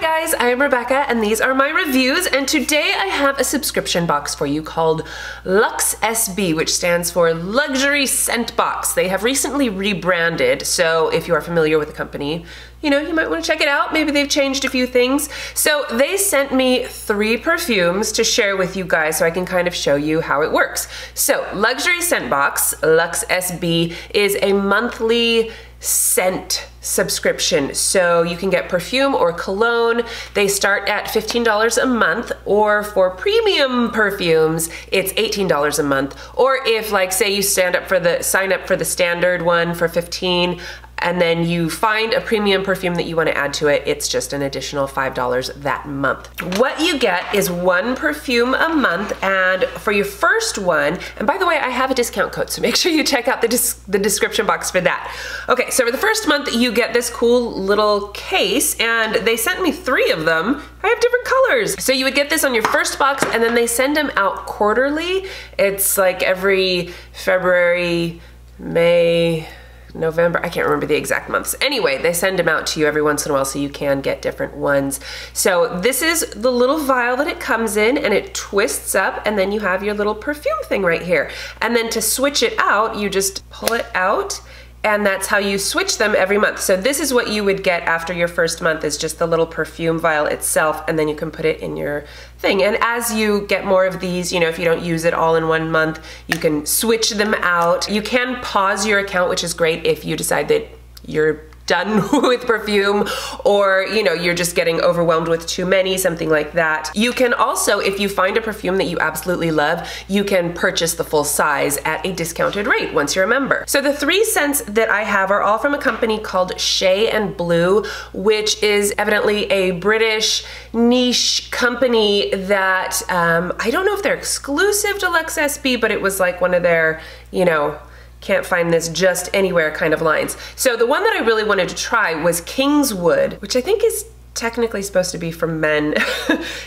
guys, I am Rebecca and these are my reviews, and today I have a subscription box for you called Luxsb, which stands for Luxury Scent Box. They have recently rebranded, so if you are familiar with the company, you know, you might want to check it out. Maybe they've changed a few things. So they sent me 3 perfumes to share with you guys so I can kind of show you how it works. So Luxury Scent Box, Luxsb, is a monthly scent subscription, so you can get perfume or cologne. They start at $15 a month, or for premium perfumes it's $18 a month, or if, like, say you sign up for the standard one for $15 and then you find a premium perfume that you want to add to it, it's just an additional $5 that month. What you get is 1 perfume a month, and for your first one, and by the way, I have a discount code, so make sure you check out the description box for that. Okay, so for the first month, you get this cool little case, and they sent me 3 of them. I have different colors. So you would get this on your first box, and then they send them out quarterly. It's like every February, May, November, I can't remember the exact months. Anyway, they send them out to you every once in a while so you can get different ones. So this is the little vial that it comes in, and it twists up, and then you have your little perfume thing right here. And then to switch it out, you just pull it out, and that's how you switch them every month. So this is what you would get after your first month, is just the little perfume vial itself, and then you can put it in your thing. And as you get more of these, you know, if you don't use it all in one month, you can switch them out. You can pause your account, which is great if you decide that you're done with perfume, or, you know, you're just getting overwhelmed with too many, something like that. You can also, if you find a perfume that you absolutely love, you can purchase the full size at a discounted rate once you're a member. So the 3 scents that I have are all from a company called Shay and Blue, which is evidently a British niche company that, I don't know if they're exclusive to Luxsb, but it was like one of their, you know, can't find this just anywhere kind of lines. So the one that I really wanted to try was Kings Wood, which I think is technically supposed to be for men.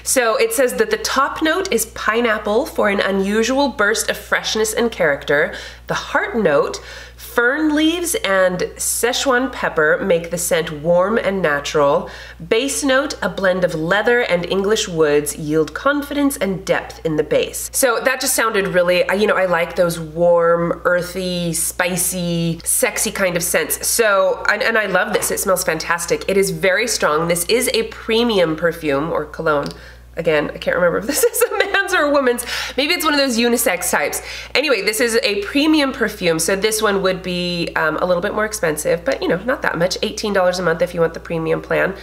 So it says that the top note is pineapple for an unusual burst of freshness and character. The heart note, fern leaves and Szechuan pepper, make the scent warm and natural. Base note, a blend of leather and English woods, yield confidence and depth in the base. So that just sounded really, you know, I like those warm, earthy, spicy, sexy kind of scents. So, and I love this, it smells fantastic. It is very strong. This is a premium perfume or cologne. Again, I can't remember if this is a man's or a woman's. Maybe it's one of those unisex types. Anyway, this is a premium perfume, so this one would be a little bit more expensive, but, you know, not that much. $18 a month if you want the premium plan.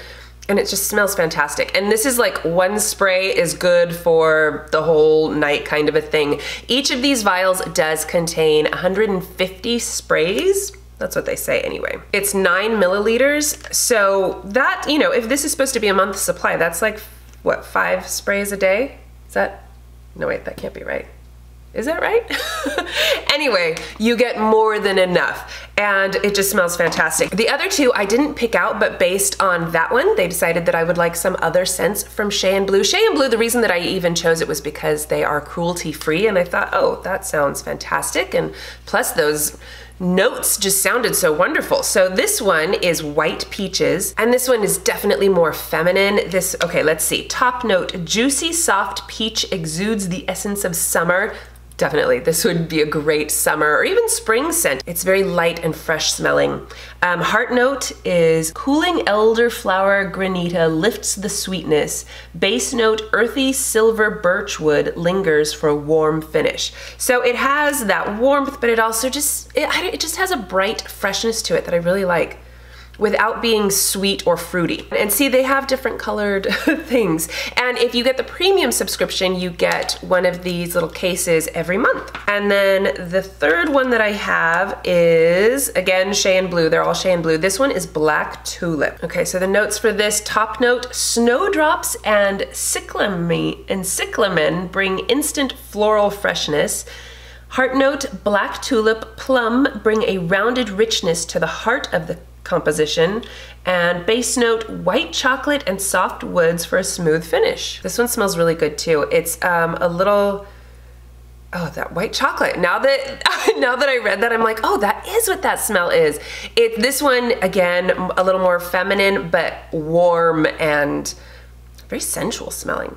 And it just smells fantastic. And this is like one spray is good for the whole night kind of a thing. Each of these vials does contain 150 sprays. That's what they say anyway. It's 9 milliliters. So that, you know, if this is supposed to be a month's supply, that's like, what, 5 sprays a day? Is that, no wait, that can't be right. Is that right? Anyway, you get more than enough, and it just smells fantastic. The other 2 I didn't pick out, but based on that one, they decided that I would like some other scents from Shay and Blue. Shay and Blue, the reason that I even chose it was because they are cruelty-free, and I thought, oh, that sounds fantastic, and plus those notes just sounded so wonderful. So this one is White Peaches, and this one is definitely more feminine. This, okay, let's see. Top note, juicy, soft peach exudes the essence of summer. Definitely, this would be a great summer or even spring scent. It's very light and fresh smelling. Heart note is cooling elderflower granita lifts the sweetness. Base note, earthy silver birchwood lingers for a warm finish. So it has that warmth, but it also just, it just has a bright freshness to it that I really like, without being sweet or fruity. And see, they have different colored things. And if you get the premium subscription, you get one of these little cases every month. And then the third one that I have is, again, Shay and Blue. They're all Shay and Blue. This one is Black Tulip. Okay, so the notes for this, top note, snowdrops and cyclamen bring instant floral freshness. Heart note, black tulip, plum bring a rounded richness to the heart of the composition, and base note, white chocolate and soft woods for a smooth finish. This one smells really good too. It's a little Oh, that white chocolate. Now that I read that, I'm like, oh, that is what that smell is. This one, again, a little more feminine, but warm and very sensual smelling.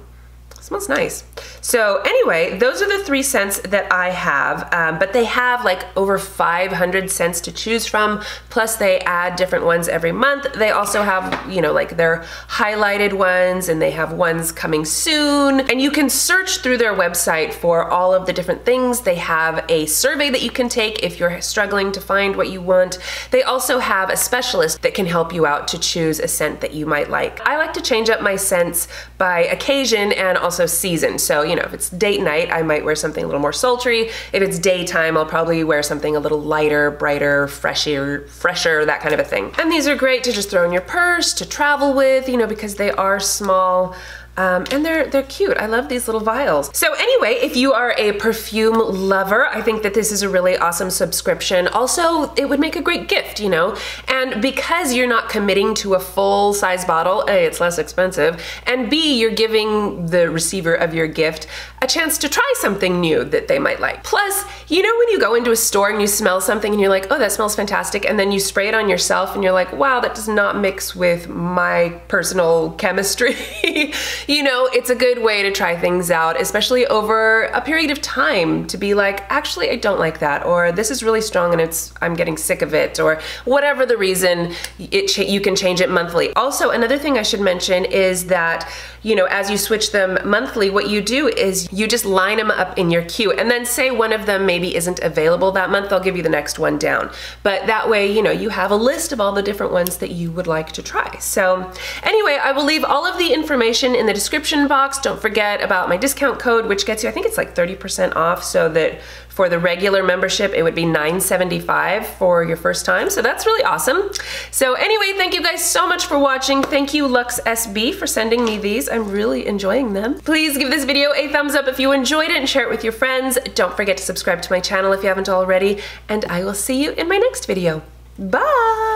It smells nice. So anyway, those are the 3 scents that I have, but they have like over 500 scents to choose from, plus they add different ones every month. They also have, you know, like their highlighted ones, and they have ones coming soon, and you can search through their website for all of the different things. They have a survey that you can take if you're struggling to find what you want. They also have a specialist that can help you out to choose a scent that you might like. I like to change up my scents by occasion and also season. So, you know, if it's date night, I might wear something a little more sultry. If it's daytime, I'll probably wear something a little lighter, brighter, fresher, that kind of a thing. And these are great to just throw in your purse, to travel with, you know, because they are small. And they're cute. I love these little vials. So anyway, if you are a perfume lover, I think that this is a really awesome subscription. Also, it would make a great gift, you know? And because you're not committing to a full-size bottle, A, it's less expensive, and B, you're giving the receiver of your gift a chance to try something new that they might like. Plus, you know when you go into a store and you smell something and you're like, oh, that smells fantastic, and then you spray it on yourself and you're like, wow, that does not mix with my personal chemistry. You know, it's a good way to try things out, especially over a period of time, to be like, actually, I don't like that, or this is really strong and I'm getting sick of it, or whatever the reason, you can change it monthly. Also, another thing I should mention is that, you know, as you switch them monthly, what you do is you just line them up in your queue, and then say one of them maybe isn't available that month, they'll give you the next one down. But that way, you know, you have a list of all the different ones that you would like to try. So anyway, I will leave all of the information in the description box. Don't forget about my discount code, which gets you, I think it's like 30% off, so that for the regular membership, it would be $9.75 for your first time. So that's really awesome. So anyway, thank you guys so much for watching. Thank you, Luxsb, for sending me these. I'm really enjoying them. Please give this video a thumbs up if you enjoyed it and share it with your friends. Don't forget to subscribe to my channel if you haven't already, and I will see you in my next video. Bye!